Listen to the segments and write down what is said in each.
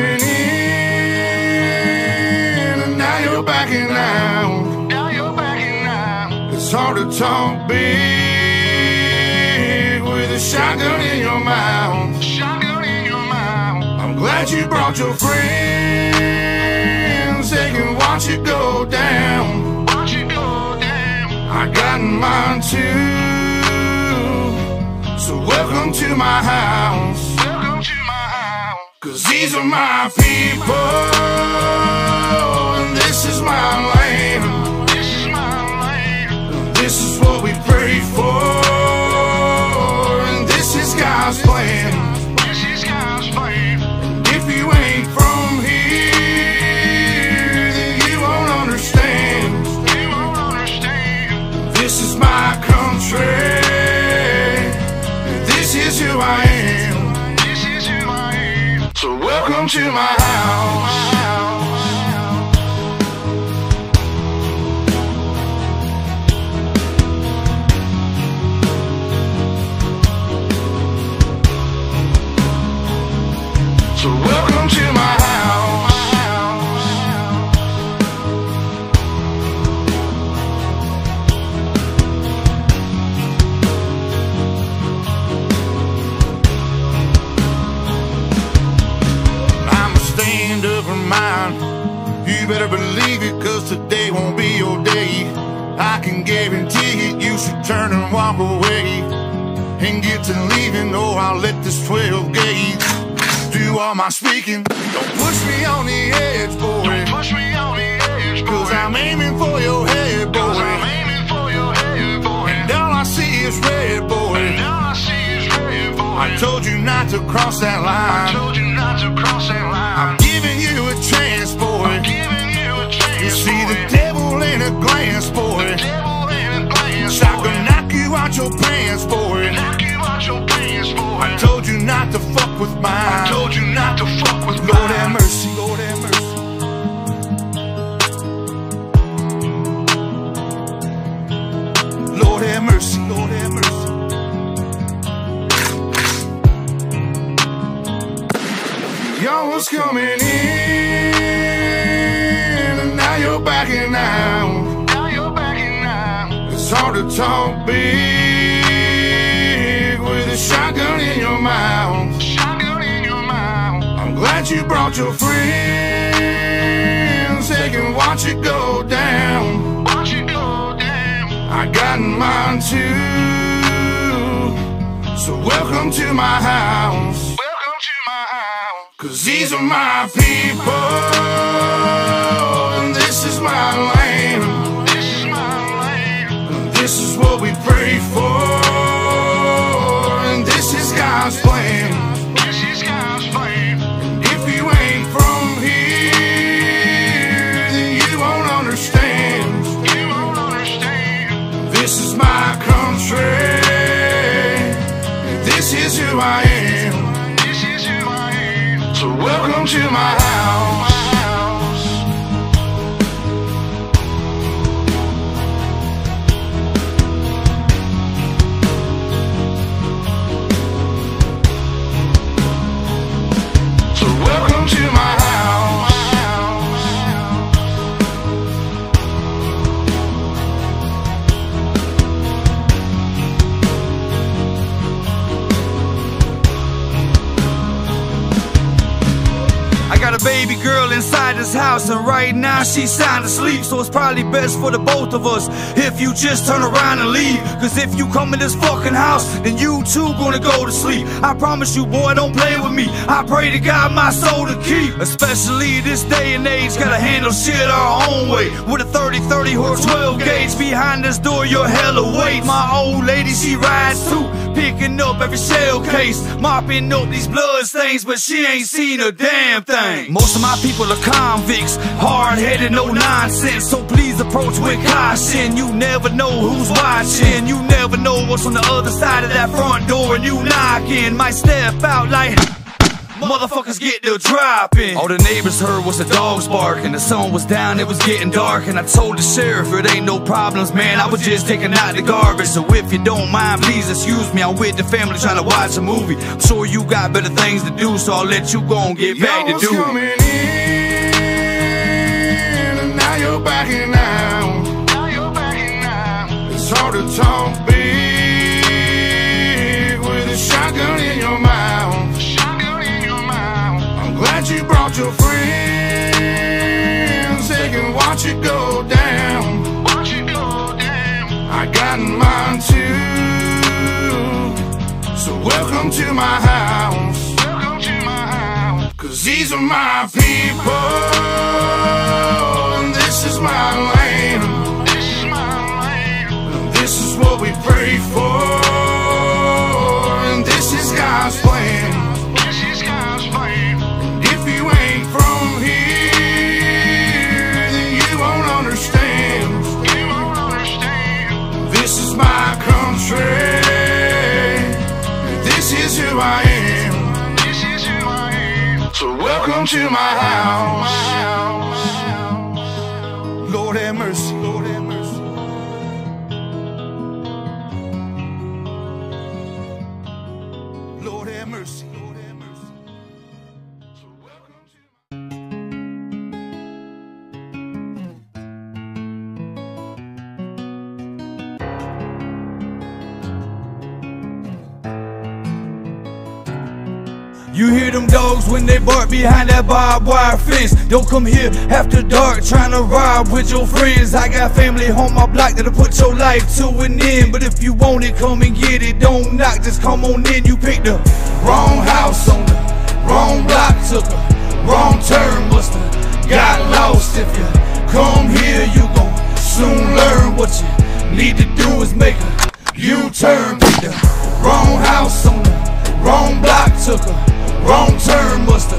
going in, and now you're backing out. Now you're backing out. It's hard to talk big with a shotgun in your mouth. Shotgun in your mouth. I'm glad you brought your friends. They can watch it go down. Watch it go down. I got mine too. So welcome to my house. Welcome to my house. 'Cause these are my people, and this is my land. This is my land. This is what we pray for, and this is God's plan. This is God's plan. And if you ain't from here, then you won't understand. You won't understand. This is my country, and this is who I am. So welcome to my house. So welcome to my better believe it, 'cause today won't be your day. I can guarantee it, you should turn and walk away and get to leaving, or I'll let this 12 gauge do all my speaking. Don't push me on the edge, boy. Don't push me on the edge, boy. 'Cause I'm aiming for your head, boy. 'Cause I'm aiming for your head, boy. And all I see is red, boy. And all I see is red, boy. I told you not to cross that line. I told you not to cross that line. I'm giving you a chance, boy. I'm giving you see the devil in a glance, boy. Shot gonna knock you out your pants, boy. I told you not to fuck with mine. I told you not to fuck with mine. Lord have mercy, Lord have mercy. Lord have mercy, Lord have mercy. Y'all was coming in, backing out. Now you're backing out. It's hard to talk big with a shotgun in your mouth. Shotgun in your mouth. I'm glad you brought your friends. They can watch it go down. Watch it go down. I got mine too. So welcome to my house. Welcome to my house. 'Cause these are my people. This is my land. This is my land. This is what we pray for, and this is God's plan. This is God's plan. And if you ain't from here, then you won't understand. You won't understand. This is my country, and this is who I am. This is who I am. So welcome to my house. Baby girl inside this house, and right now she's sound asleep, so it's probably best for the both of us if you just turn around and leave. 'Cause if you come in this fucking house, then you too gonna go to sleep. I promise you, boy, don't play with me. I pray to God my soul to keep. Especially this day and age, gotta handle shit our own way. With a 30-30 or 12 gauge behind this door, you're hella weight. My old lady, she rides too, picking up every shell case, mopping up these blood stains, but she ain't seen a damn thing. Most of my people are convicts, hard-headed, no nonsense. So please approach with caution. You never know who's watching. You never know what's on the other side of that front door. And you knocking, might step out like... motherfuckers get to dropping. All the neighbors heard was the dogs barking. The sun was down, it was getting dark, and I told the sheriff it ain't no problems, man, I was just taking out the garbage. So if you don't mind, please excuse me, I'm with the family trying to watch a movie. I'm sure you got better things to do, so I'll let you go and get back to doing. Y'all was coming in, and now you're backing out. Now you're backing out. It's hard to talk big with a shotgun in your mouth. Shotgun in your mouth. I'm glad you brought your friends, they can watch it go down. Watch it go down. I got mine too, so welcome to my house. 'Cause these are my people, and this is my land. This is my land, and this is what we pray for, and this is God's plan. This is God's plan. And if you ain't from here, then you won't understand. You won't understand. This is my country, and this is who I am. So welcome to my house. Lord have mercy, Lord have mercy. Lord have mercy, Lord have mercy. So welcome to you hear them dogs when they bark behind that barbed wire fence. Don't come here after dark trying to ride with your friends. I got family on my block that'll put your life to an end. But if you want it, come and get it. Don't knock, just come on in. You picked the wrong house on the wrong block, took a wrong turn, musta got lost. If you come here, you gon' soon learn what you need to do is make a U-turn. Picked the wrong house on the wrong block, took a wrong turn, musta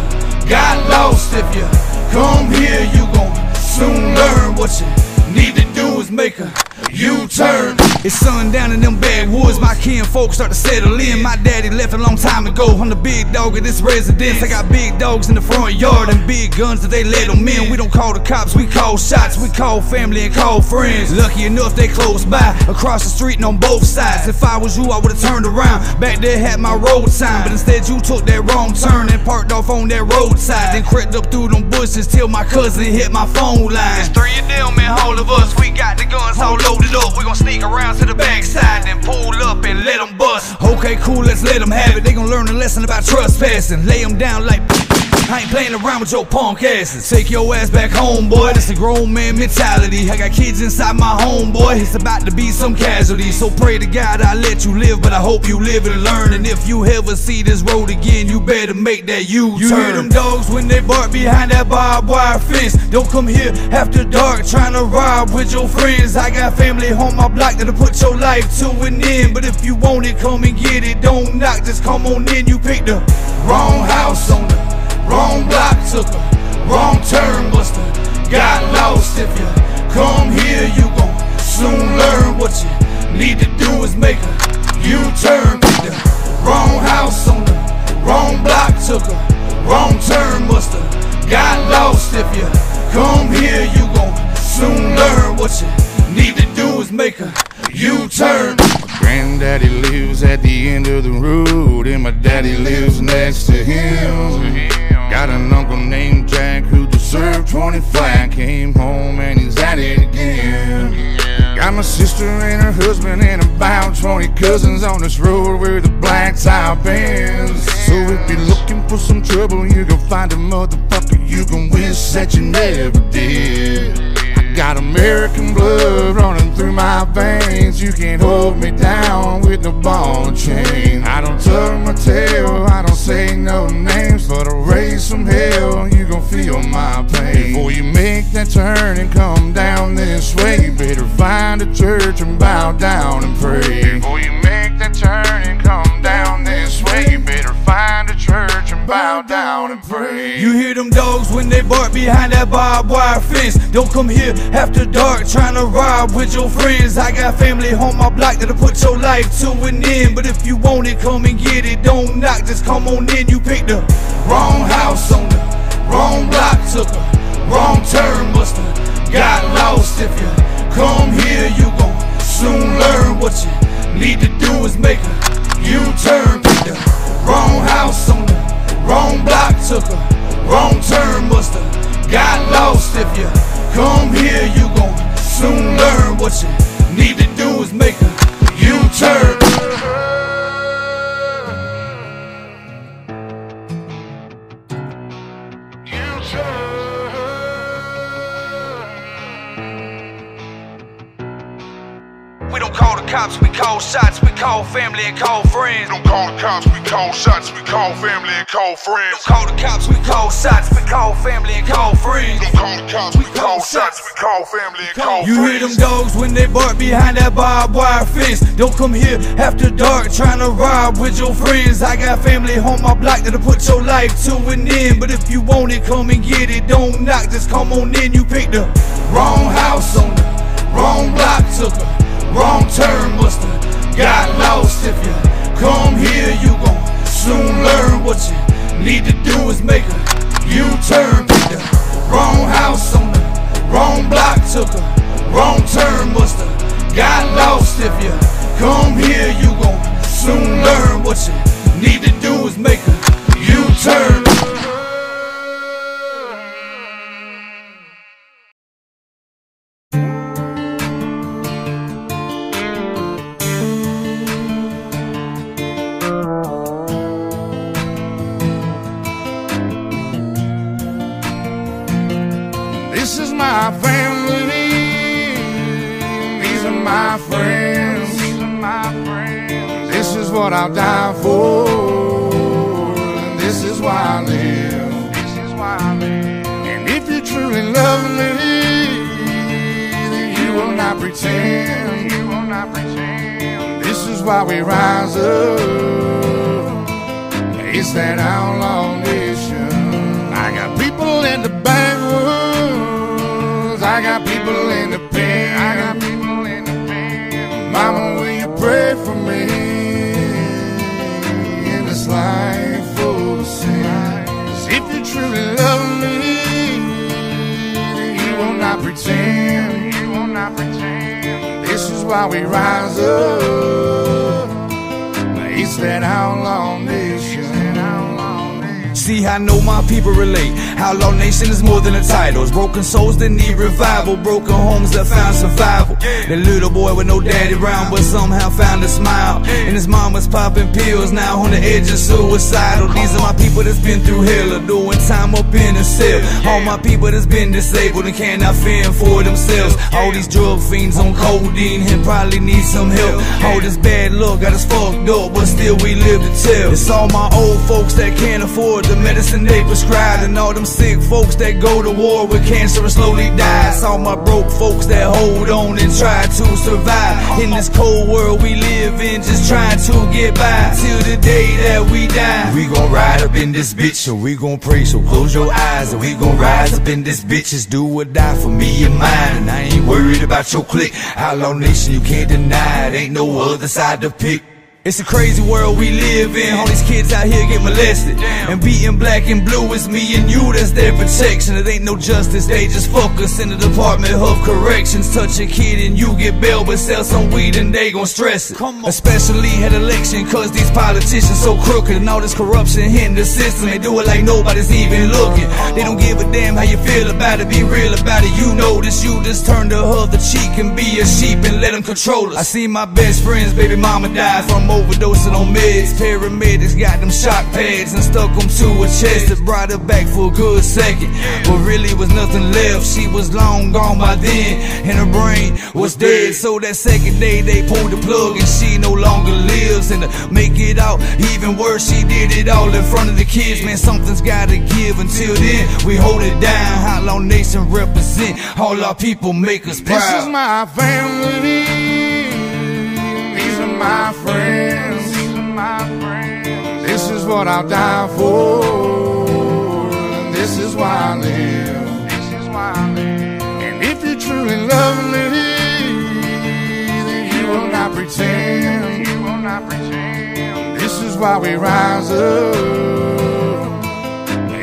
got lost. If you come here, you gon' soon learn what you need to do is make a U-turn. It's sundown in them backwoods, my kinfolk start to settle in. My daddy left a long time ago, I'm the big dog of this residence. I got big dogs in the front yard and big guns that they let them in. We don't call the cops, we call shots, we call family and call friends. Lucky enough they close by, across the street and on both sides. If I was you, I would've turned around, back there had my road sign. But instead you took that wrong turn and parked off on that roadside. Then crept up through them bushes till my cousin hit my phone line. It's three of them and all of us, we got the guns all loaded up. We gon' sneak around to the backside, then pull up and let them bust. Okay, cool, let's let them have it. They gon' learn a lesson about trespassing. Lay them down like I ain't playing around with your punk asses. Take your ass back home, boy. That's a grown man mentality. I got kids inside my home, boy. It's about to be some casualty. So pray to God I let you live, but I hope you live and learn. And if you ever see this road again, you better make that U-turn. You hear them dogs when they bark behind that barbed wire fence. Don't come here after dark trying to ride with your friends. I got family on my block that'll put your life to an end. But if you want it, come and get it. Don't knock, just come on in. You picked the wrong house on the wrong block, took a wrong turn, busta got lost. If you come here, you gon' soon learn what you need to do is make a U-turn. Pick the wrong house on the wrong block, took a wrong turn, busta got lost. If you come here, you gon' soon learn what you need to do is make a U-turn. My granddaddy lives at the end of the road, and my daddy lives next to him. Got an uncle named Jack who just served 25, came home and he's at it again. Got my sister and her husband and about 20 cousins on this road where the black top ends. So if you're looking for some trouble, you can find a motherfucker you can wish that you never did. I got American blood running through my veins. You can't hold me down with no ball and chain. I don't tuck my tail, I don't say no names, but I raise some hell, you gon' feel my pain. Before you make that turn and come down this way, you better find a church and bow down and pray. Before you make that turn and come down this way, you better find a church and bow down and pray. free. You hear them dogs when they bark behind that barbed wire fence. Don't come here after dark trying to ride with your friends. I got family on my block that'll put your life to an end. But if you want it, come and get it. Don't knock, just come on in. You picked the wrong house on the wrong block, took a wrong turn, musta got lost. If you come here, you gon' soon learn what you need to do is make a U-turn. Picked the wrong house on the wrong block, took a wrong turn, musta got lost. If you come here, you gon' soon learn what you need to do is make a U-turn. We don't call the cops, we call shots, we call family and call friends. We don't call the cops, we call shots, we call family and call friends. We don't call the cops, we call shots, we call family and call friends. We don't call the cops, we call shots, we call family and call friends. You hear them dogs when they bark behind that barbed wire fence. Don't come here after dark trying to ride with your friends. I got family on my block that'll put your life to an end. But if you want it, come and get it. Don't knock, just come on in. You picked the wrong house on the wrong block, took a wrong turn, musta got lost. If you come here, you gon' soon learn what you need to do is make a U-turn. Picked the wrong house on the wrong block, took a wrong turn, musta got lost. If you come here, you gon' soon learn what you need to do is make a U-turn. My family, these are my friends. This is what I'll die for. This is why I live. And if you truly love me, then you will not pretend. This is why we rise up. It's that outlaw nation. I got people in the backwoods. I got people in the pen. Mama, will you pray for me in this life full of sin? 'Cause if you truly love me, then you will not pretend. This is why we rise up. It's that outlaw nation. See, I know my people relate. Outlaw Nation is more than the titles. Broken souls that need revival, broken homes that found survival. The little boy with no daddy around, but somehow found a smile. And his mama's popping pills, now on the edge of suicidal. These are my people that's been through hell, or doing time up in a cell. All my people that's been disabled and cannot fend for themselves. All these drug fiends on codeine and probably need some help. All this bad luck got us fucked up, but still we live to tell. It's all my old folks that can't afford the medicine they prescribed, and all them sick folks that go to war with cancer and slowly die. It's all my broke folks that hold on and try to survive in this cold world we live in, just trying to get by till the day that we die. We gon' ride up in this bitch, so we gon' pray, so close your eyes, and we gon' rise up in this bitch. Just do or die for me and mine, and I ain't worried about your clique. Outlaw Nation, you can't deny it, ain't no other side to pick. It's a crazy world we live in. All these kids out here get molested and beaten black and blue. It's me and you that's their protection. It ain't no justice, they just fuck us in the Department of Corrections. Touch a kid and you get bail, but sell some weed and they gon' stress it. Especially at election, 'cause these politicians so crooked, and all this corruption hitting the system. They do it like nobody's even looking. They don't give a damn how you feel about it, be real about it. You know this, you just turn the other cheek and be a sheep and let them control us. I seen my best friend's baby mama die from overdosing on meds. Paramedics got them shock pads and stuck them to her chest. It brought her back for a good second, but really was nothing left. She was long gone by then, and her brain was dead. So that second day they pulled the plug, and she no longer lives. And to make it out even worse, she did it all in front of the kids. Man, something's gotta give. Until then, we hold it down. Outlaw Nation represent. All our people make us proud. This is my family. My friends, this is what I'll die for. This is why I live. This is why I live. And if you truly love me, then you will not pretend. You will not pretend. This is why we rise up.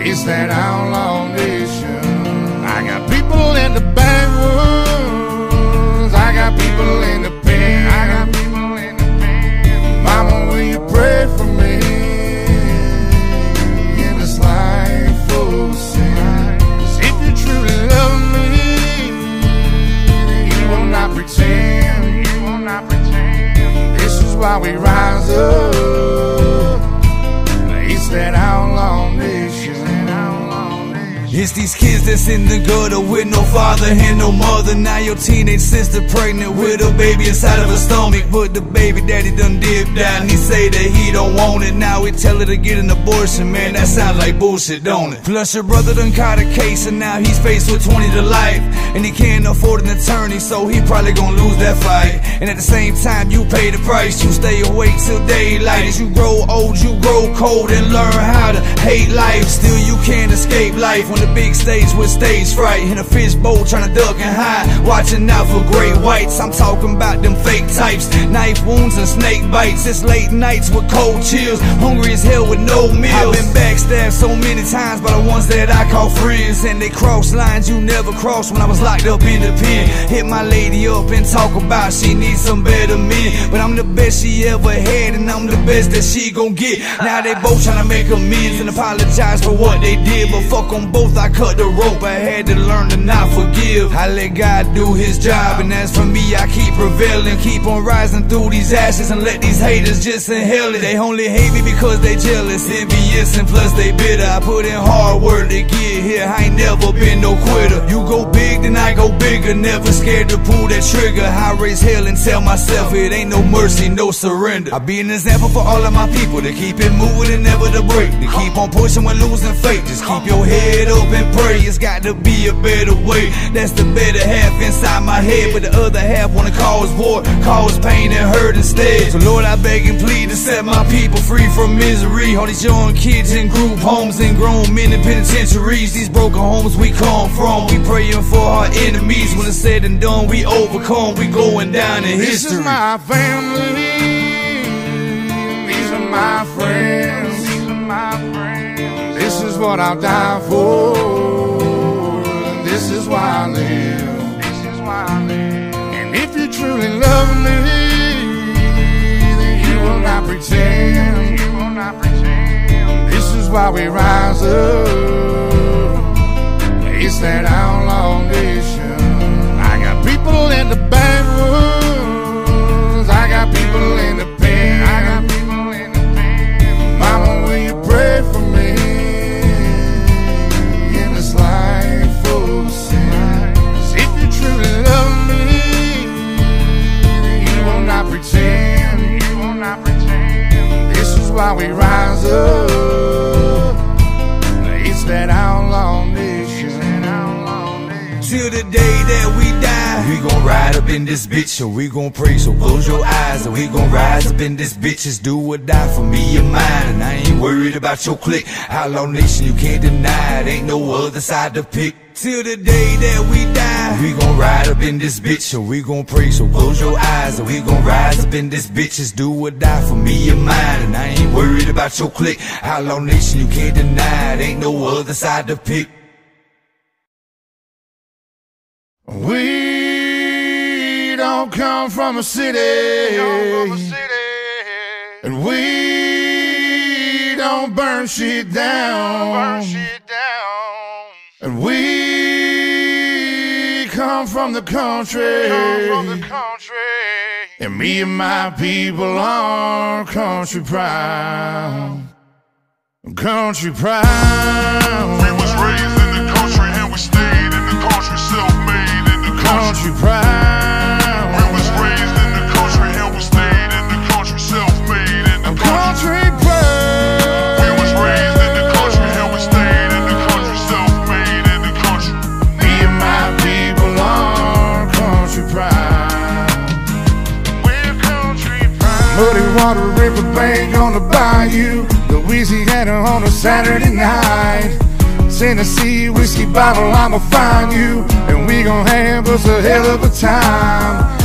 It's that outlaw nation. I got people in the backwoods. I got people in the pen. I got people in the pen. Mama, will you pray for me? Pretend, you will not pretend. This is why we rise up. It's that outlaw nation. It's these kids that's in the gutter with no father and no mother. Now your teenage sister pregnant with a baby inside of her stomach, but the baby daddy done dipped out and he say that he don't want it. Now we tell her to get an abortion. Man, that sound like bullshit, don't it? Plus your brother done caught a case and now he's faced with 20 to life, and he can't afford an attorney, so he probably gonna lose that fight. And at the same time you pay the price. You stay awake till daylight. As you grow old, you grow cold and learn how to hate life. Still you can't escape life. When the big stage with stage fright, in a fishbowl trying to duck and hide, watching out for great whites. I'm talking about them fake types, knife wounds and snake bites. It's late nights with cold chills, hungry as hell with no meals. I've been backstabbed so many times by the ones that I call friends, and they cross lines you never crossed when I was locked up in the pen. Hit my lady up and talk about she needs some better men, but I'm the best she ever had and I'm the best that she gon' get. Now they both trying to make amends and apologize for what they did, but fuck them both. I cut the rope, I had to learn to not forgive. I let God do his job, and as for me, I keep prevailing. Keep on rising through these ashes and let these haters just inhale it. They only hate me because they jealous, envious, and plus they bitter. I put in hard work to get here, I ain't never been no quitter. You go big, then I go bigger, never scared to pull that trigger. I raise hell and tell myself it ain't no mercy, no surrender. I be an example for all of my people to keep it moving and never to break, to keep on pushing when losing faith. Just keep your head up and pray, it's got to be a better way. That's the better half inside my head, but the other half wanna cause war, cause pain and hurt instead. So Lord, I beg and plead to set my people free from misery. All these young kids in group homes and grown men in penitentiaries, these broken homes we come from. We praying for our enemies. When it's said and done, we overcome, we going down in history. This is my family, these are my friends, these are my friends. This is what I'll die for. This is why I live. This is why I live. And if you truly love me, then you will not pretend. You will not pretend. This is why we rise up. It's that outlaw nation. I got people in the backwoods. I got people in the pen. I got people in the pen. Mama, will you pray for me? Pretend, you will not pretend. This is why we rise up. It's that outlaw nation. Till the day that we die, we gon' ride up in this bitch, so we gon' pray, so close your eyes, and we gon' rise up in this bitch. It's do or die for me and mine, and I ain't worried about your clique. Outlaw nation, you can't deny it, ain't no other side to pick. Till the day that we die, we gon' ride up in this bitch, so we gon' pray, so close your eyes, and we gon' rise up in this bitch. It's do or die for me and mine, and I ain't worried about your clique. Outlaw nation, you can't deny it, ain't no other side to pick. We don't come from a city, and we don't burn shit down, and we come from the country, and me and my people are country proud, country proud. We was raised in the country and we stayed in the country, self-made in the country, country proud. We was raised in the country and we stayed in the country, self-made in the country, country proud. We was raised in the country and we stayed in the country, self-made in the country. Me and my people are country proud. We're country proud. Muddy water riverbank on the bayou, Louisiana on a Saturday night. Tennessee whiskey bottle, I'ma find you, and we gon' have us a hell of a time.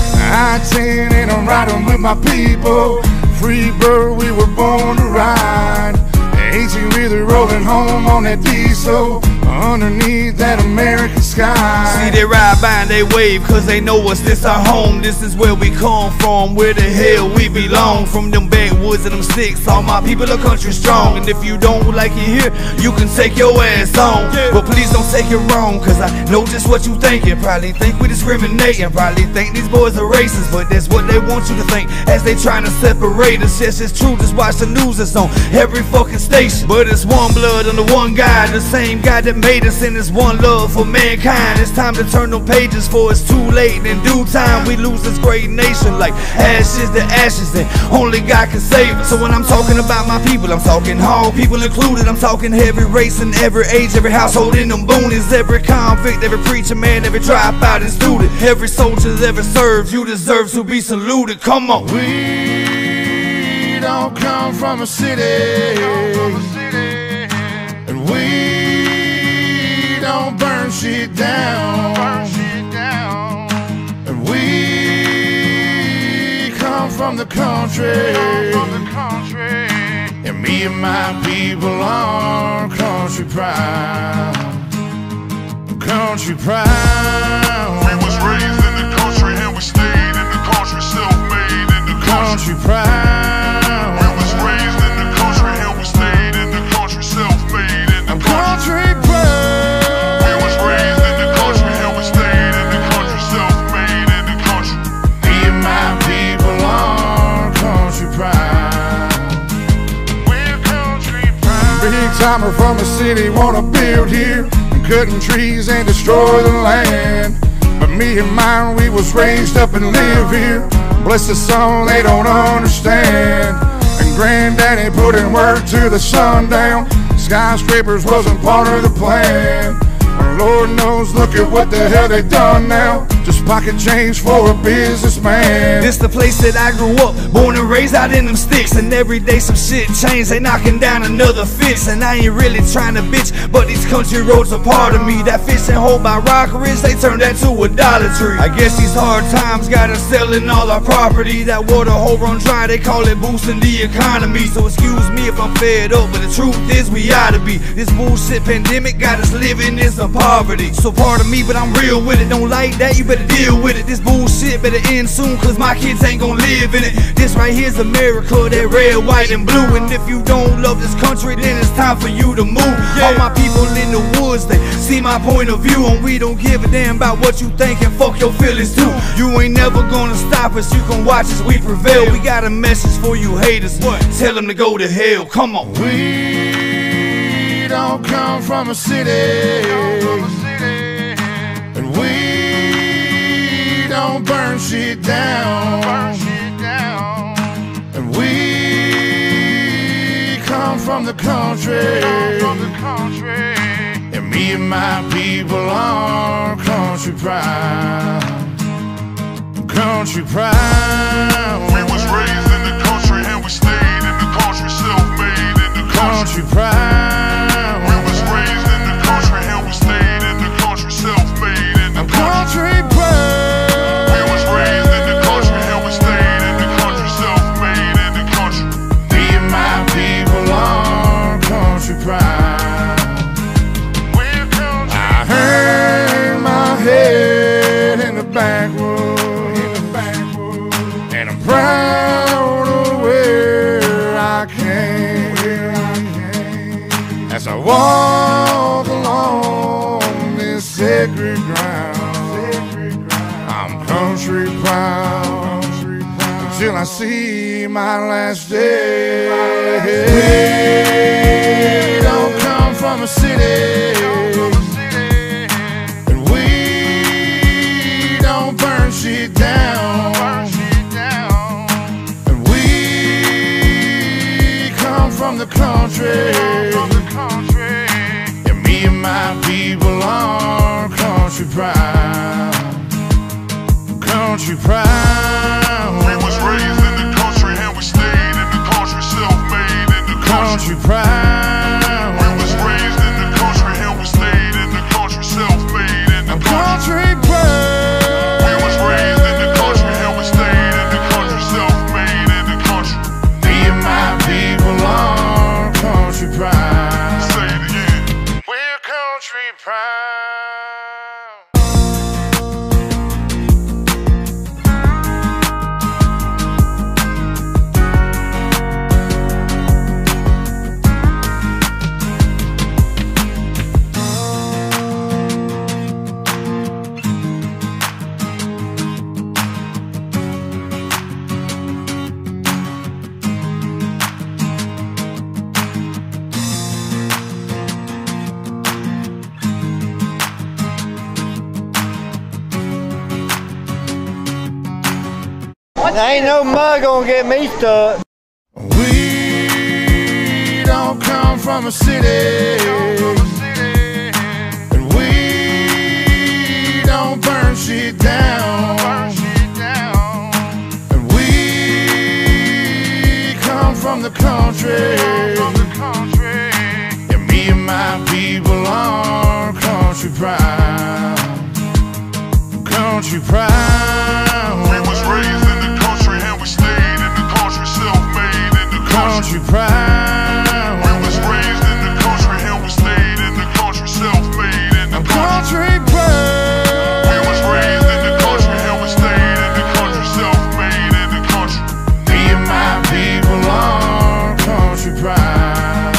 I-10 and I'm riding with my people, free bird, we were born to ride. Ain't you really rolling home on that diesel underneath that American sky? See, they ride by and they wave, cause they know us, this our home. This is where we come from, where the hell we belong. From them backwoods and them sticks, all my people are country strong. And if you don't like it here, you can take your ass on. But please don't take it wrong, cause I know just what you thinking. Probably think we discriminating, probably think these boys are racist, but that's what they want you to think as they trying to separate us. Yes, it's true, just watch the news, it's on every fucking station. But it's one blood under one God, the same God that made us, and it's one love for mankind. It's time to turn them pages, for it's too late. In due time we lose this great nation like ashes to ashes, and only God can save us. So when I'm talking about my people, I'm talking all people included. I'm talking every race and every age, every household in them boonies, every convict, every preacher man, every dropout and student, every soldier that ever served. You deserve to be saluted, come on. We don't come from a city, don't burn shit down, and we come from the country, and me and my people are country pride, country pride. We was raised in the country and we stayed in the country, self-made in the country, country pride. We was raised in the country and we stayed in the country, self-made in the country, country pride. Big-timer from a city wanna build here, and cutting trees and destroy the land. But me and mine, we was raised up and live here. Bless the soul, they don't understand. And granddaddy put in work to the sundown. Skyscrapers wasn't part of the plan. And Lord knows, look at what the hell they done now. Just pocket change for a businessman. This the place that I grew up, born and raised out in them sticks. And every day some shit changed, they knocking down another fence. And I ain't really trying to bitch, but these country roads are part of me. That fishing hole by Rockridge, they turned that to a Dollar Tree. I guess these hard times got us selling all our property. That water hole run dry, they call it boosting the economy. So excuse me if I'm fed up, but the truth is we oughta be. This bullshit pandemic got us living in some poverty. So pardon me, but I'm real with it, don't like that, you better deal with it. This bullshit better end soon, cause my kids ain't gon' live in it. This right here's America, that red, white, and blue. And if you don't love this country, then it's time for you to move. All my people in the woods, they see my point of view. And we don't give a damn about what you think, and fuck your feelings too. You ain't never gonna stop us, you can watch as we prevail. We got a message for you haters, what? Tell them to go to hell, come on. We don't come from a city, don't burn shit down, and we come from the country, and me and my people are country pride, country pride. We was raised in the country and we stayed in the country, self-made in the country, country pride. We was raised in the country and we stayed in the country, self-made in the country, country pride. I hang my head in the backwoods, and I'm proud of where I came. As I walk along this sacred ground, I'm country proud until I see my last day. From a city, and we don't burn shit down, and we come from the country, and me and my people are country pride, country pride. We was raised in the country and we stayed in the country, self-made in the country, country pride. Raised in the country. pound. Ain't no mud gonna get me stuck. We don't come from a city, and we don't burn shit down, and we come from the country. And me and my people are country proud, country proud. We was raised country pride. We was raised in the country and we stayed in the country, self-made in the country. Country pride. We was raised in the country and we stayed in the country, self-made in the country. Me and my people are country pride.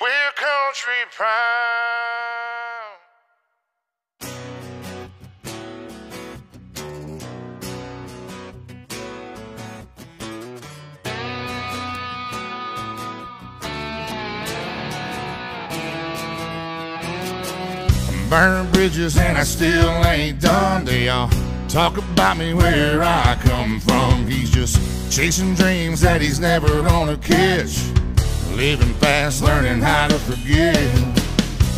We're country pride. Burn bridges and I still ain't done. They all talk about me where I come from. He's just chasing dreams that he's never gonna catch. Living fast, learning how to forget.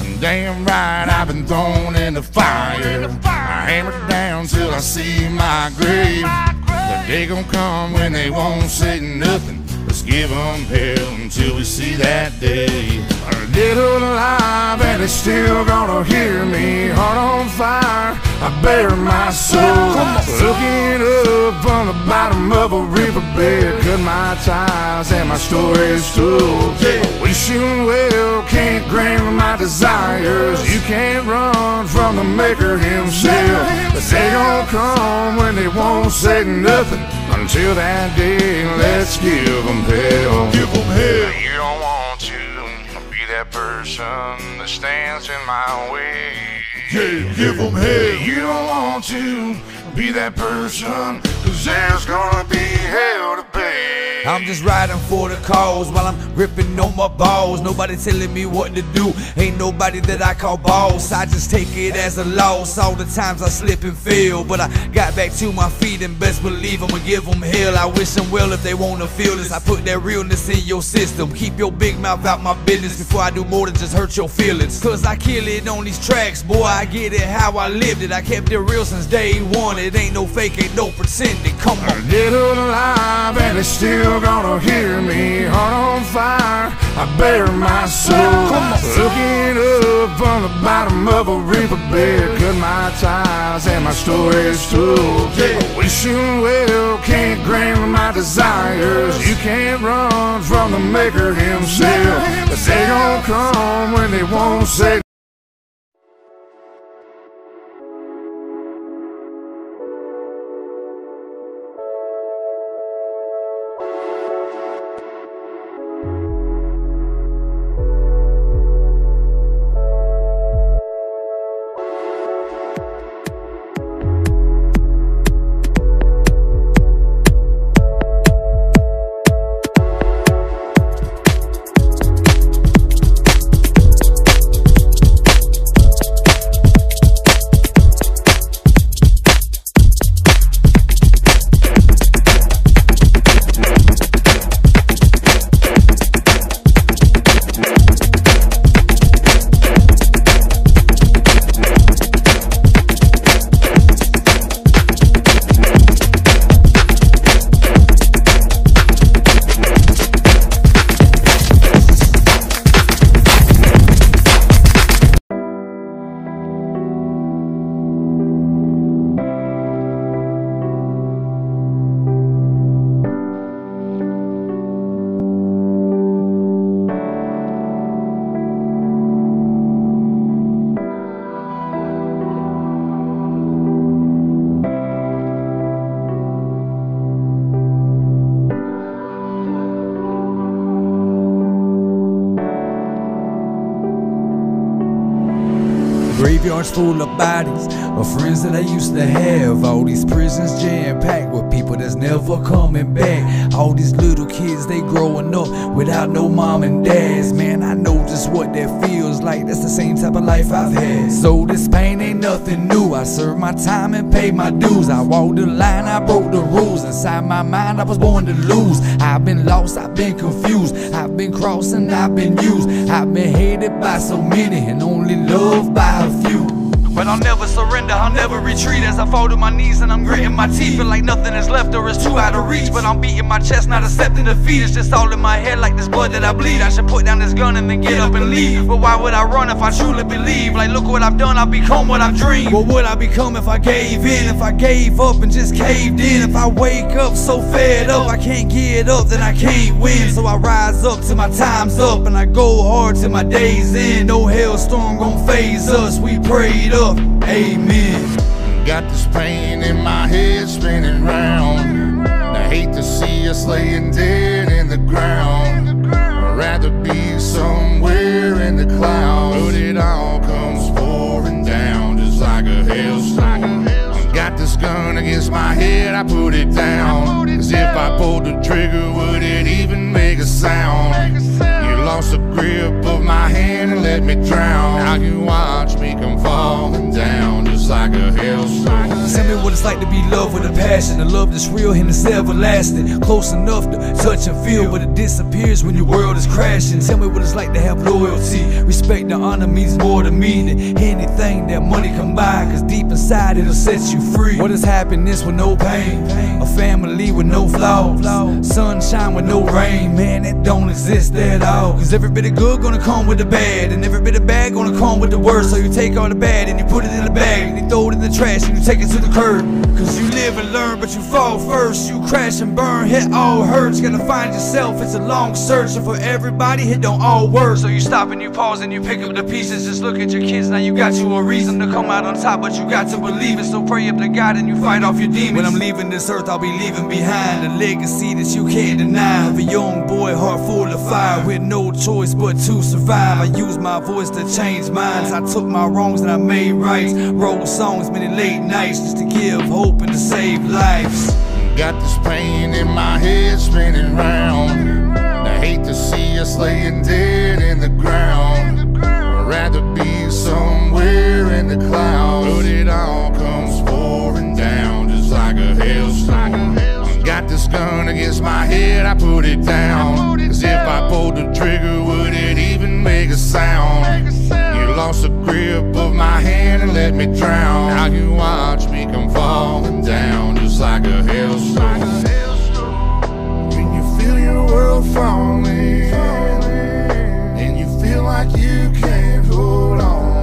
And damn right, I've been thrown in the fire. I hammered down till I see my grave. The day gon' come when they won't say nothing. Let's give them hell until we see that day. A little alive and it's still gonna hear me. Heart on fire, I bare my soul. Looking up on the bottom of a riverbed. Cut my ties and my story's told. Wishing well can't grant my desires. You can't run from the maker himself. The day gon' come when they won't say nothing. Until that day, let's give them hell. Give them hell. You don't want to be that person that stands in my way. Yeah, give them hell. You don't want to be that person, cause there's gonna be hell to pay. I'm just riding for the cause while I'm ripping on my balls. Nobody telling me what to do, ain't nobody that I call boss. I just take it as a loss, all the times I slip and fail. But I got back to my feet and best believe I'ma give them hell. I wish them well if they wanna feel this. I put that realness in your system, keep your big mouth out my business before I do more than just hurt your feelings. Cause I kill it on these tracks, boy, I get it how I lived it. I kept it real since day one, it ain't no fake, ain't no pretending, come on. A little alive and it's still gonna hear me. Heart on fire, I bare my soul. Looking up on the bottom of a riverbed. Cut my ties and my story's told. Wishing well can't grant my desires. You can't run from the maker himself. But they gon' come when they won't say. Graveyards full of bodies of friends that I used to have. All these prisons jam-packed with people that's never coming back. All these little kids, they growing up without no mom and dads. Man, I know just what that feels like. That's the same type of life I've had. So this pain ain't nothing new. I served my time and paid my dues. I walked the line, I broke the rules. Inside my mind, I was born to lose. I've been lost, I've been confused, I've been crossed and I've been used. I've been hated by so many and only loved by a few. But I'll never surrender, I'll never retreat. As I fall to my knees and I'm gritting my teeth, feel like nothing is left or it's too out of reach. But I'm beating my chest, not accepting defeat. It's just all in my head like this blood that I bleed. I should put down this gun and then get up and leave. But why would I run if I truly believe? Like look what I've done, I've become what I've dreamed. What would I become if I gave in? If I gave up and just caved in? If I wake up so fed up I can't get up, then I can't win. So I rise up till my time's up, and I go hard till my day's end. No hellstorm gon' phase us, we prayed up. Amen. Got this pain in my head spinning round. I hate to see us laying dead in the ground. I'd rather be somewhere in the clouds, but it all comes pouring down just like a hailstorm. Got this gun against my head, I put it down. As if I pulled the trigger, would it even make a sound? You lost the grip of my hand and let me drown. Now you watch me come falling down just like a hailstorm. Tell me what it's like to be loved with a passion, a love that's real and it's everlasting, close enough to touch and feel, but it disappears when your world is crashing. Tell me what it's like to have loyalty, respect and honor means more to me than anything that money can buy, cause deep inside it'll set you free. What is happiness with no pain, a family with no flaws, sunshine with no rain, man it don't exist at all. Cause every bit of good gonna come with the bad, and every bit of bad gonna come with the worst. So you take all the bad and you put it in the bag, and you throw it in the trash and you take it to the curb. Cause you live and learn but you fall first, you crash and burn, it all hurts. Gotta find yourself, it's a long search, and for everybody it don't all work. So you stop and you pause and you pick up the pieces. Just look at your kids, now you got you a reason to come out on top, but you got to believe it. So pray up to God and you fight off your demons. When I'm leaving this earth I'll be leaving behind a legacy that you can't deny, of a young boy heart full of fire with no choice but to survive. I used my voice to change minds, I took my wrongs and I made rights, wrote songs many late nights just to give hope and to save lives. Got this pain in my head spinning round. I hate to see us laying dead in the ground. I'd rather be somewhere in the clouds, but it all comes pouring down just like a hailstorm. Got this gun against my head, I put it down. As if I pulled the trigger, would it even make a sound? You lost the grip of my hand and let me drown. Now you watch me come falling down just like a hailstorm. When you feel your world falling and you feel like you can't hold on.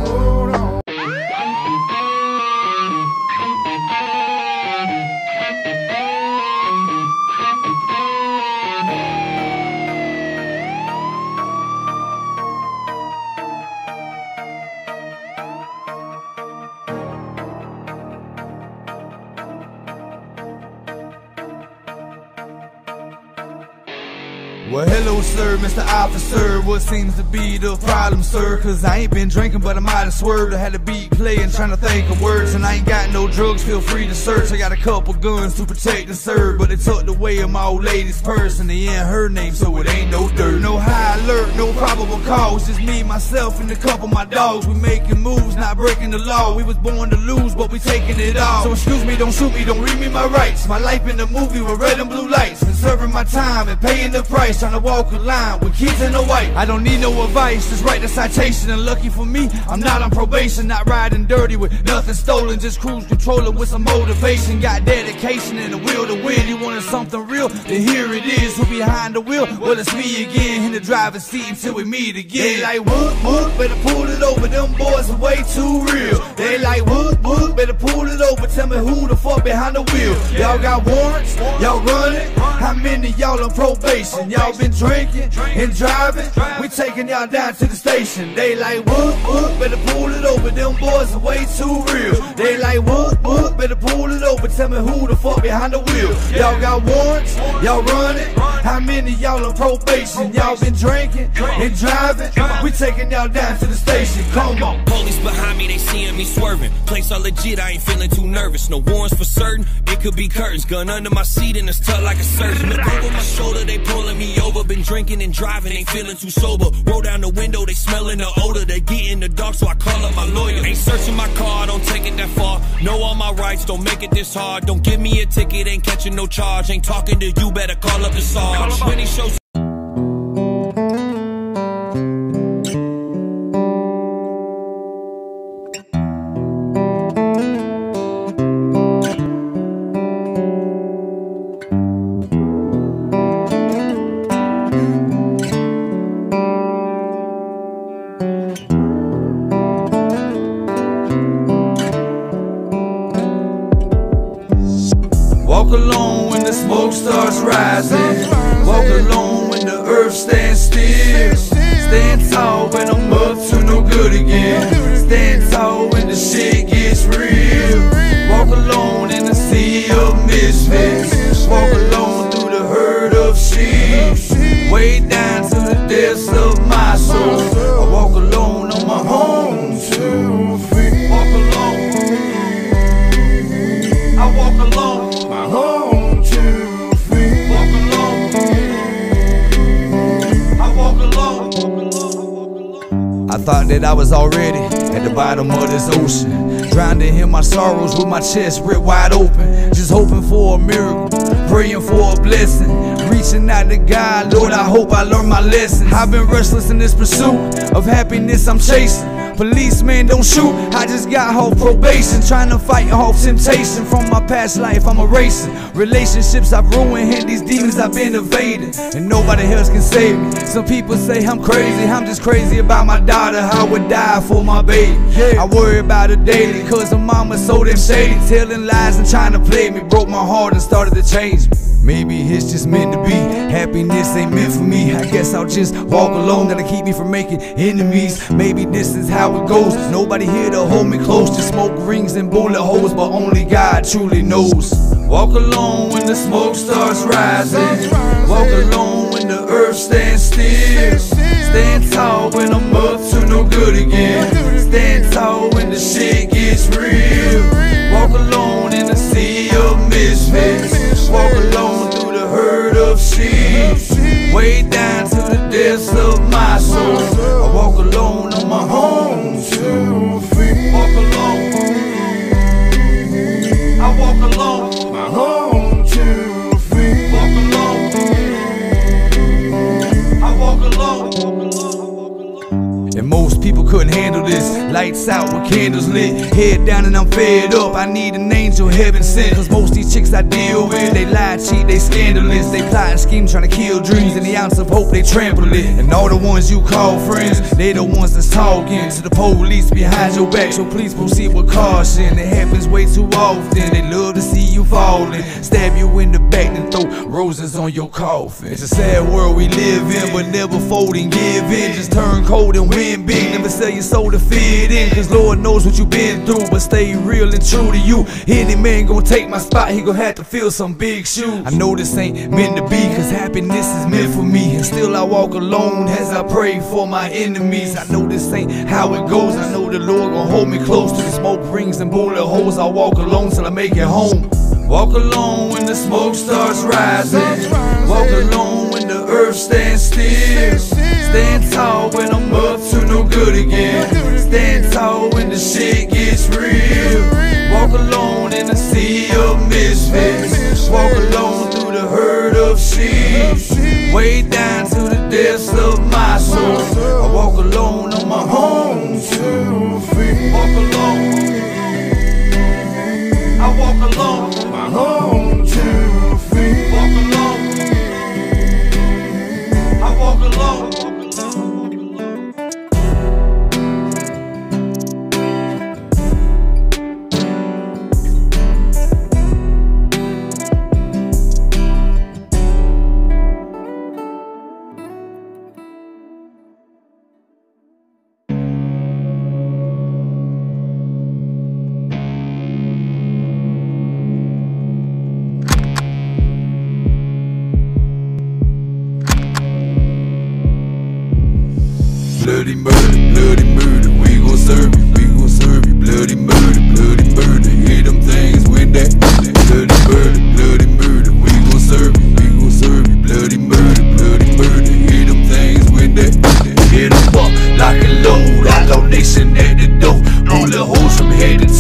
Well, hello sir, Mr. Officer, what seems to be the problem, sir? Cause I ain't been drinking, but I might have swerved. I had a beat playing, trying to think of words. And I ain't got no drugs, feel free to search. I got a couple guns to protect and serve, but they tucked away in my old lady's purse, and they ain't her name, so it ain't no dirt. No high alert, no probable cause, just me, myself, and a couple my dogs. We making moves, not breaking the law. We was born to lose, but we taking it all. So excuse me, don't shoot me, don't read me my rights. My life in the movie with red and blue lights, and serving my time and paying the price. Trying to walk a line with kids in the white. I don't need no advice, just write the citation. And lucky for me, I'm not on probation. Not riding dirty with nothing stolen, just cruise controlling with some motivation. Got dedication and the will to win. You wanted something real, then here it is. Who behind the wheel? Well, it's me again, in the driver's seat until we meet again. They like, whoop, whoop, better pull it over, them boys are way too real. They like, whoop, whoop, better pull it over, tell me who the fuck behind the wheel. Y'all got warrants, y'all running, How many y'all on probation? Y'all been drinking and driving. We taking y'all down to the station. They like, whoop, whoop, better pull it over. Them boys are way too real. They like, whoop, whoop, better pull it over. Tell me who the fuck behind the wheel. Y'all got warrants, y'all running. How many y'all on probation? Y'all been drinking and driving. We taking y'all down to the station. Come on. Police behind me, they seeing me swerving. Place all legit, I ain't feeling too nervous. No warrants for certain, it could be curtains. Gun under my seat and it's tough like a surgeon. Look over my shoulder, they pulling me over. Been drinking and driving, ain't feeling too sober. Roll down the window, they smelling the odor. They get in the dark, so I call up my lawyer. Ain't searching my car, don't take it that far. Know all my rights, don't make it this hard. Don't give me a ticket, ain't catching no charge. Ain't talking to you, better call up the Sarge. When he shows alone when the smoke starts rising. Walk alone when the earth stands still. Stand tall when I'm up to no good again. Stand tall when the shit gets real. Walk alone in the sea of misfits. Walk alone through the herd of sheep. Way down to the depths of my soul. I walk alone on my own two feet. Walk alone. I walk alone. I thought that I was already at the bottom of this ocean, drowning in my sorrows with my chest ripped wide open. Just hoping for a miracle, praying for a blessing, reaching out to God, Lord, I hope I learned my lesson. I've been restless in this pursuit of happiness I'm chasing. Policeman, don't shoot, I just got off probation. Trying to fight off temptation from my past life, I'm erasing. Relationships I've ruined and these demons I've been evading. And nobody else can save me. Some people say I'm crazy, I'm just crazy about my daughter. I would die for my baby. I worry about her daily, cause her mama's so damn shady. Telling lies and trying to play me, broke my heart and started to change me. Maybe it's just meant to be. Happiness ain't meant for me. I guess I'll just walk alone. That'll keep me from making enemies. Maybe this is how it goes. Nobody here to hold me close. Just smoke rings and bullet holes, but only God truly knows. Walk alone when the smoke starts rising. Walk alone when the earth stands still. Stand tall when I'm up to no good again. Stand tall when the shit gets real. Walk alone in the sea of misfits. Walk alone of sheep, way down to the depths of my soul. I walk alone on my own two feet. Walk alone. I walk alone. My own two feet. Walk alone. I walk alone. And most people couldn't handle this. Lights out with candles lit. Head down and I'm fed up. I need an angel heaven sent. Cause most of these chicks I deal with, they lie, cheat, they scandalous. They plot and scheme trying to kill dreams. And the ounce of hope they trample it. And all the ones you call friends, they the ones that's talking to the police behind your back. So please proceed with caution. It happens way too often. They love to see you falling, stab you in the back and throw roses on your coffin. It's a sad world we live in, but never fold and give in. Just turn cold and win big. Never sell your soul to fear. Cause Lord knows what you've been through, but stay real and true to you. Any man gon' take my spot, he gon' have to fill some big shoes. I know this ain't meant to be, cause happiness is meant for me. And still I walk alone as I pray for my enemies. I know this ain't how it goes, I know the Lord gon' hold me close. To the smoke rings and bullet holes, I walk alone till I make it home. Walk alone when the smoke starts rising. Walk alone when the earth stands still. Stand tall when I'm up to no good again. Stand tall when the shit gets real. Walk alone in the sea of misfits. Walk alone through the herd of sheep. Way down to the depths of my soul. I walk alone on my own two feet. Walk alone. I walk alone. Home to feet. Walk alone. I walk alone.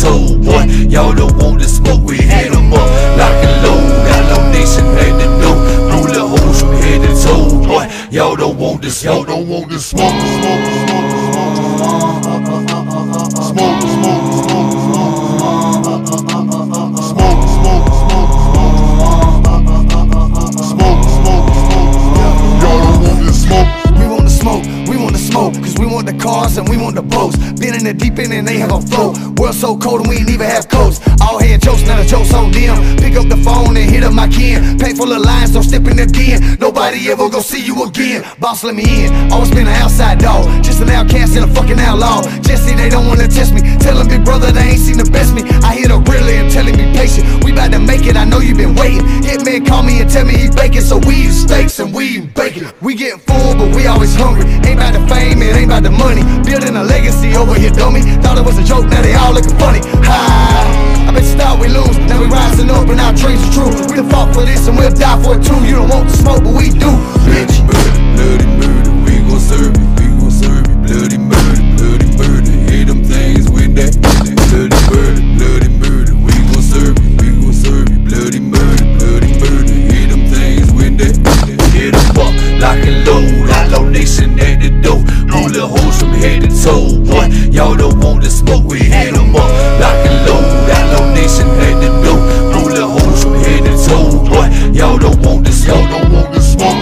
soul, boy. Y'all don't wanna smoke, we hit 'em up, lock and load. Outlaw Nation had the dope, blew the hoes from head to toe, boy. Y'all don't want this, y'all don't want this smoke, smoke, smoke, smoke, smoke, smoke. Cause we want the cars and we want the boats. Been in the deep end and they have a float. World so cold and we ain't even have coats. All head jokes, now the jokes on them. Pick up the phone and hit up my kin. Painful alliance, don't step in again. Nobody ever gon' see you again. Boss, let me in. Always been an outside dog, just an outcast and a fucking outlaw. Jesse, they don't wanna test me. Tell them big brother they ain't seen the best me. I hear the real and telling me patient. We bout to make it, I know you been waiting. Hitman call me and tell me he baking, so we eat steaks and we eat bacon. We getting full, but we always hungry. Ain't bout the fame, it ain't bout the money. Building a legacy over here, dummy. Thought it was a joke, now they all looking funny. Ha! I bet you thought we lose. Now we rising up and our dreams are true. We done fought for this and we'll die for it too. You don't want the smoke, but we do. Bitch, bloody murder, we gon' serve it. We gon' serve it. Bloody murder, bloody murder. Hit them things with that. Bloody murder, bloody murder. We gon' serve it. We gon' serve it. Bloody murder, bloody murder. Hit them things with that. Hit them up, lock and load. Outlaw Nation at the door. Pull the hoes from head to toe, boy. Y'all don't want to smoke, we hit them up, lock and load. Outlaw Nation at the door. Pull the hoes from head to toe, boy. Y'all don't want this, y'all don't want to smoke.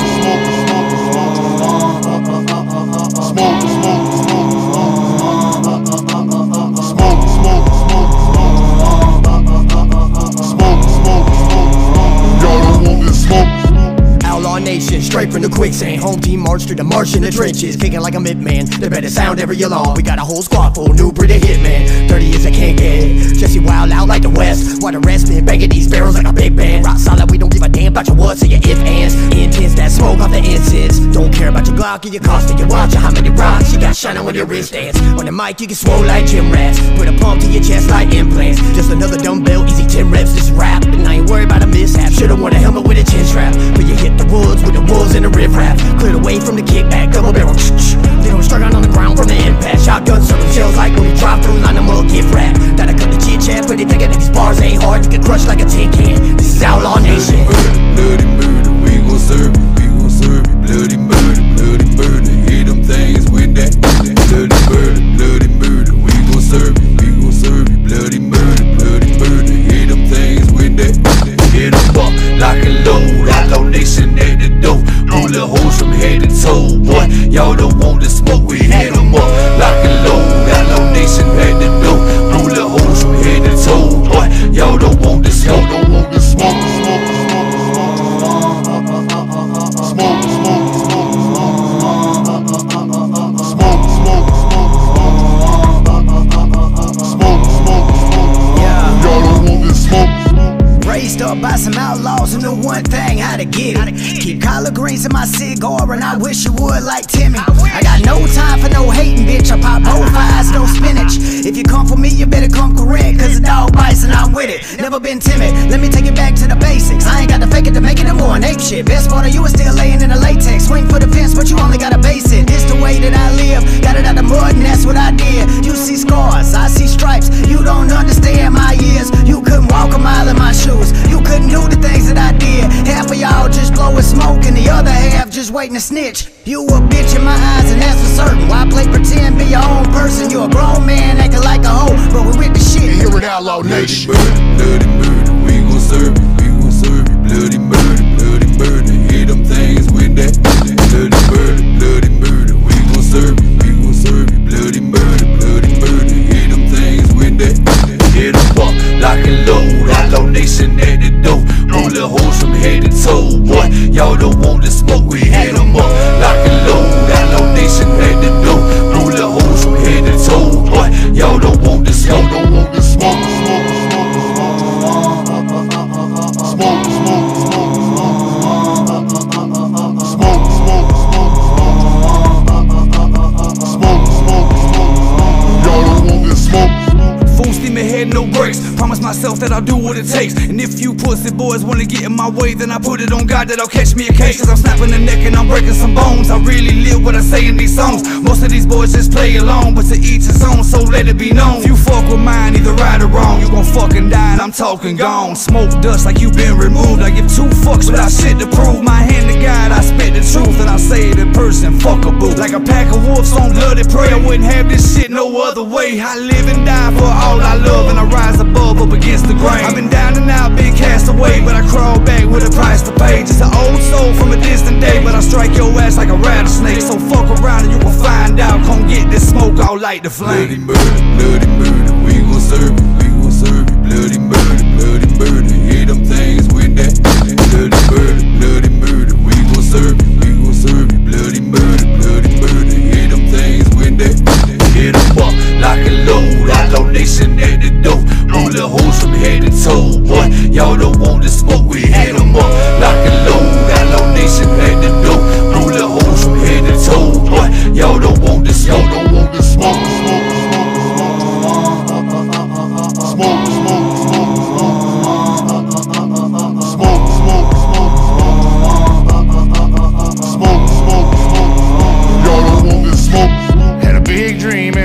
Straight from the quicksand, home team march through the marsh in the trenches, kicking like a midman. They better sound every alarm. We got a whole squad full, new breed of hitman. 30 years I can't get. Jesse wild out like the West, while the rest been banging these barrels like a big band. Rock solid, we don't give a damn about your what's or your if ands. Intense that smoke off the incense. Don't care about your Glock or your cost or your watch or how many rocks you got shining with your wristbands. On the mic you get swole like gym rats. Put a pump to your chest like implants. Just another dumbbell, easy 10 reps, this rap, and I ain't worried about a mishap. Should've worn a helmet with a chin strap, but you hit the woods with the wolves in the riff rap. Cleared away from the kickback, double barrel. They don't struggle on the ground from the impact. Shotgun serving shells like when you drive through, line them up, get rap. That'll cut the chit chat, but they thinking that these bars ain't hard. You can crush like a tin can. This is Outlaw Nation. Bloody murder, we gon' serve it, we gon' serve it. Bloody murder, hit them things with that. Bloody murder, we gon' serve it, we gon' serve it. Bloody murder, hit them things with that. Hit them up, lock and load. Outlaw Nation at the door. Pull the hoes from head to toe, boy. Y'all don't want to smoke, we hit them up, lock and load. Outlaw Nation at the door. Pull the hoes from head to toe, boy. Y'all don't want this, y'all don't want to smoke. By some outlaws who knew one thing, how to get it. Keep collard greens in my cigar and I wish you would like Timmy. I got no time for no hating, bitch. I pop both eyes, no spinach. If you come for me, you better come correct, cause a dog bites and I'm with it. Never been timid, let me take it back to the basics. I ain't got to fake it to make it, I'm going ape shit. Best part of you is still laying in the latex. Swing for the fence, but you only gotta base it. It's the way that I live, got it out the mud and that's what I did. You see scars, I see stripes. You don't understand my years. You couldn't walk a mile in my shoes. You couldn't do the things that I did. Half of y'all just blowing smoke and the other half just waiting to snitch. You a bitch in my eyes and that's for certain. Why play pretend, be your own person? You a grown man acting like a hoe, but we with the shit. Here at Outlaw Nation. Bloody murder, we gon' serve it, we gon' serve it. Bloody murder, hit them things with that. Bloody murder, we gon' serve it, we gon' serve it. Bloody murder, hit them things with that. Hit them up, lock and load. Outlaw Nation at the door. Pull the hoes from head to toe, boy. Y'all don't want to smoke, we hit them up, lock and load. Outlaw Nation at the door. Pull the hoes from head to toe, boy. Y'all don't want this, y'all don't want this smoke. No breaks, promise myself that I'll do what it takes. And if you pussy boys wanna get in my way, then I put it on God that'll catch me a case. Cause I'm snapping the neck and I'm breaking some bones. I really live what I say in these songs. Most of these boys just play along, but to each his own, so let it be known. If you fuck with mine, either right or wrong, you gon' fucking die and I'm talking gone. Smoke dust like you been removed, I give two fucks without shit to prove. My hand to God, I spit the truth and I say it in person, fuck a boo. Like a pack of wolves on blooded prey, I wouldn't have this shit no other way. I live and die for all I love and I rise above up against the grain. I've been down and out, been cast away, but I crawl back with a price to pay. Just an old soul from a distant day, but I strike your ass like a rattlesnake. So fuck around and you will find out, come get this smoke, I'll light the flame. Bloody murder, bloody murder, we gon' serve you, we gon' serve you. Bloody murder, bloody murder, hear them things with that. Bloody murder, we gon' serve you, we gon' serve you. Bloody murder, hear them things with that. Hit them up, lock and load, Outlaw Nation at the door. Move the hoes from head to toe, boy, y'all don't want to smoke, we hit them up. Lock and load, Outlaw Nation at the door. Move the hoes from head to toe, boy, y'all don't want to smoke, don't want to smoke.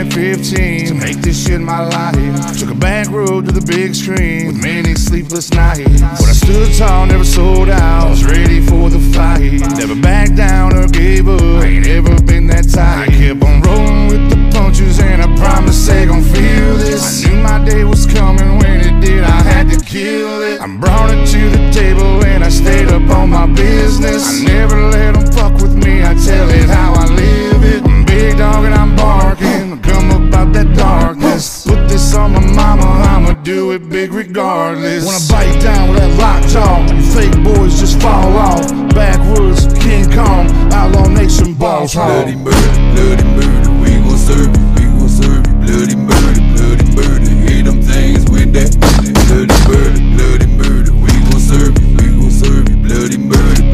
To make this shit my life, took a back road to the big screen with many sleepless nights. But I stood tall, never sold out, I was ready for the fight. Never backed down or gave up, I ain't ever been that tight. I kept on rolling with the punches and I promised they gon' feel this. I knew my day was coming, when it did I had to kill it. I brought it to the table and I stayed up on my business. I never let them fuck with me, I tell it how I live it. I'm big dog and I'm barking, I come up that darkness. Put this on my mama, I'ma do it big regardless. When I bite down with that lockjaw, you fake boys just fall off. Backwoods, King Kong, Outlaw Nation balls home. Bloody murder, we gon' serve you, we gon' serve you. Bloody murder, hear them things with that. Bloody murder, we gon' serve you, we gon' serve you. Bloody murder,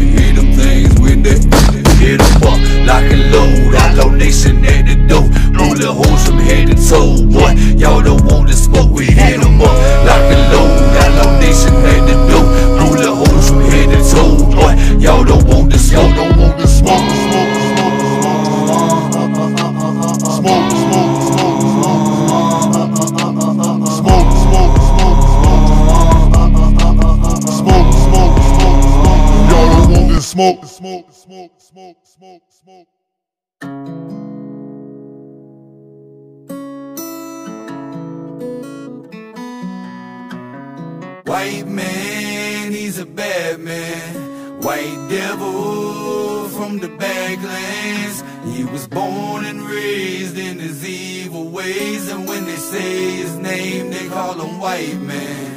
hear them things with that. Hit them up, lock and load, Outlaw Nation at the door. Move the hoes from head to toe, boy, y'all don't want to smoke, we hit them up. Lock and load, Outlaw Nation at the door. Move the hoes from head to toe, boy, y'all don't want to smoke, don't want to smoke. Y'all don't want to smoke, smoke. White man, he's a bad man, white devil from the backlands. He was born and raised in his evil ways, and when they say his name, they call him white man.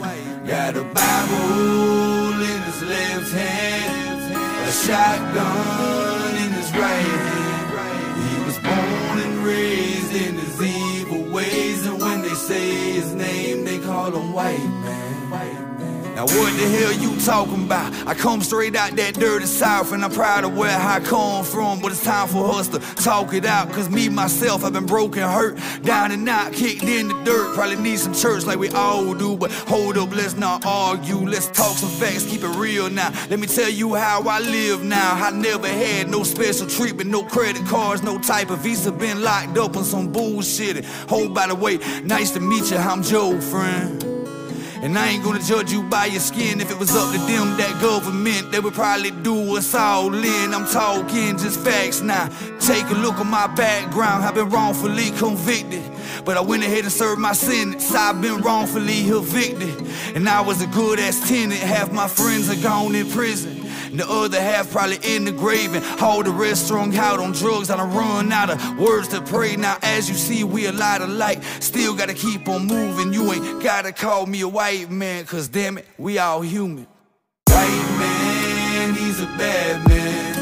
Got a Bible in his left hand, a shotgun in his right hand. He was born and raised in his evil ways, and when they say his name, they call him white man. Now what the hell you talking about? I come straight out that dirty south and I'm proud of where I come from. But it's time for us to talk it out, cause me, myself, I've been broken, hurt, down and out, kicked in the dirt. Probably need some church like we all do, but hold up, let's not argue. Let's talk some facts, keep it real now. Let me tell you how I live now. I never had no special treatment, no credit cards, no type of Visa. Been locked up on some bullshit. Oh, by the way, nice to meet you, I'm Joe, friend. And I ain't gonna judge you by your skin. If it was up to them, that government, they would probably do us all in. I'm talking just facts now. Take a look at my background. I've been wrongfully convicted, but I went ahead and served my sentence. I've been wrongfully evicted, and I was a good ass tenant. Half my friends are gone in prison, the other half probably in the grave, and all the rest strung out on drugs. I done run out of words to pray. Now as you see, we a lot alike, still gotta keep on moving. You ain't gotta call me a white man, cause damn it, we all human. White man, he's a bad man,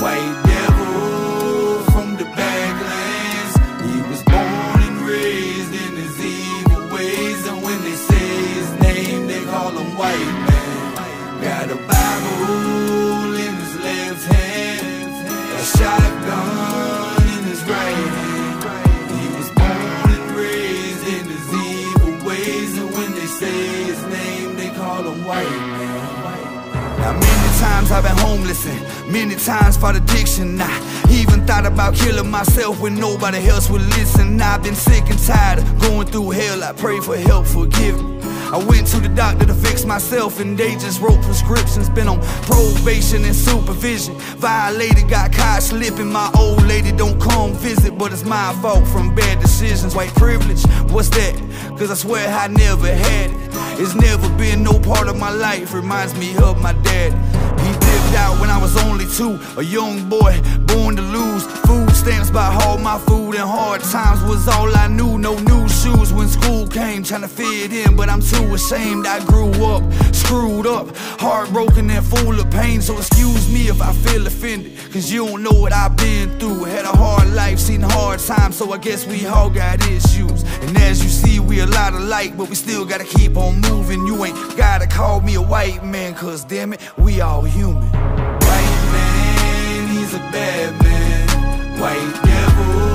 white devil from the backlands. He was born and raised in his evil ways, and when they say his name, they call him white man. Got a Bible hand, a shotgun in his right hand. He was born and raised in his evil ways, and when they say his name, they call him white man. Now many times I've been homeless and many times fought addiction. Now he Even thought about killing myself when nobody else would listen. I've been sick and tired of going through hell. I pray for help, forgive me. I went to the doctor to fix myself and they just wrote prescriptions. Been on probation and supervision, violated, got caught slipping. My old lady don't come visit, but it's my fault from bad decisions. White privilege, what's that? Cause I swear I never had it. It's never been no part of my life. Reminds me of my dad. He dipped out when I was only 2, a young boy born to lose. Food stamps by all my food and hard times was all I knew. No new shoes when school came, trying to fit in, but I'm too ashamed. I grew up screwed up, heartbroken and full of pain. So excuse me if I feel offended, cause you don't know what I've been through. Had a hard life, seen hard times, so I guess we all got issues. And as you see, we a lot alike, but we still gotta keep on moving. You ain't gotta call me a white man, cause damn it, we all human. White man, he's a bad man, white devil.